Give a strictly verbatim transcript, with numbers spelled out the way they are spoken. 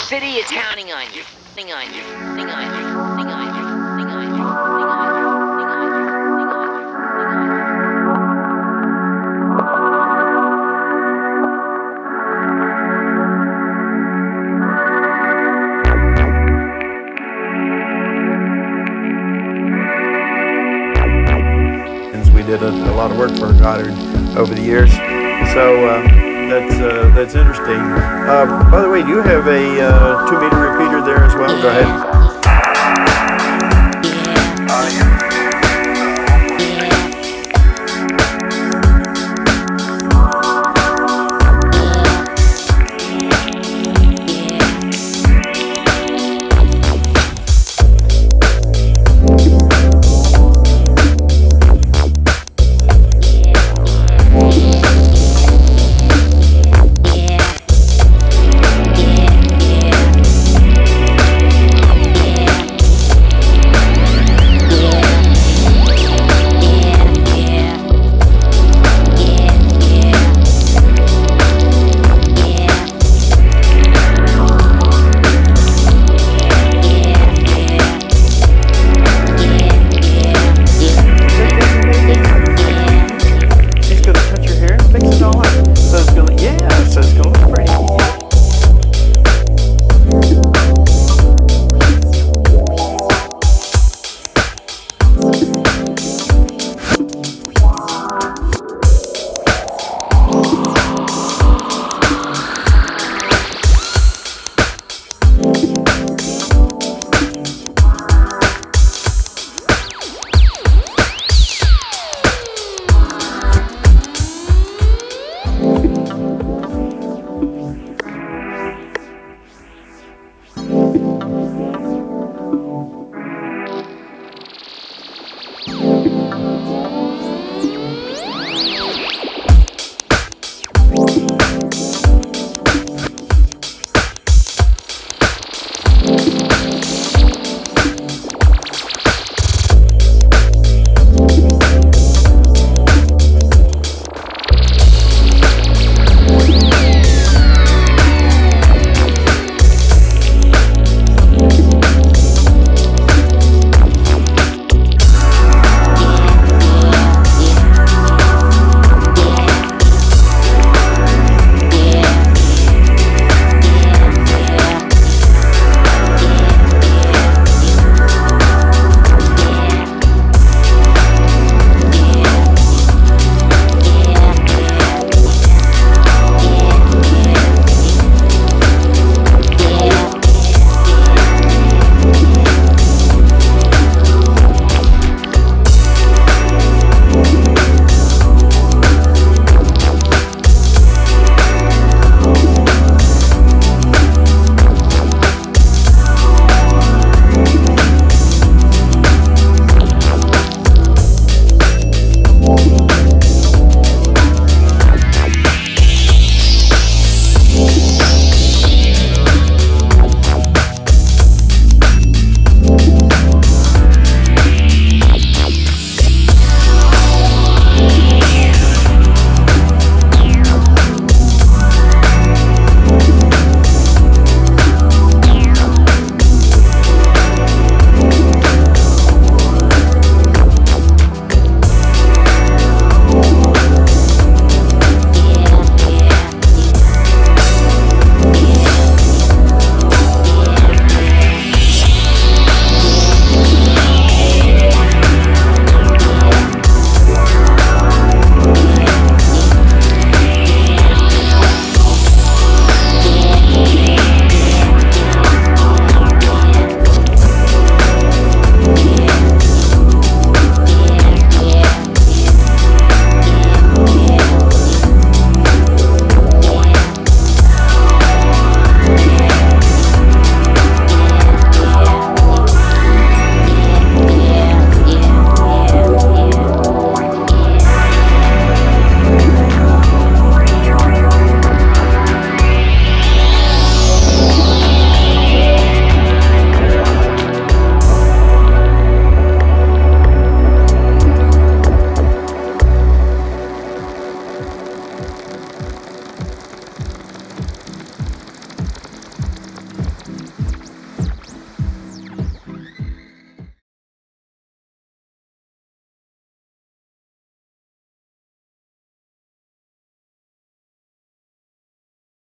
city is counting on you. Counting on you. Counting on you. Counting on you. Counting on you. Counting on you. Did a, a lot of work for Goddard over the years, so uh, that's uh, that's interesting. Uh, by the way, do you have a uh, two meter repeater there as well? Go ahead.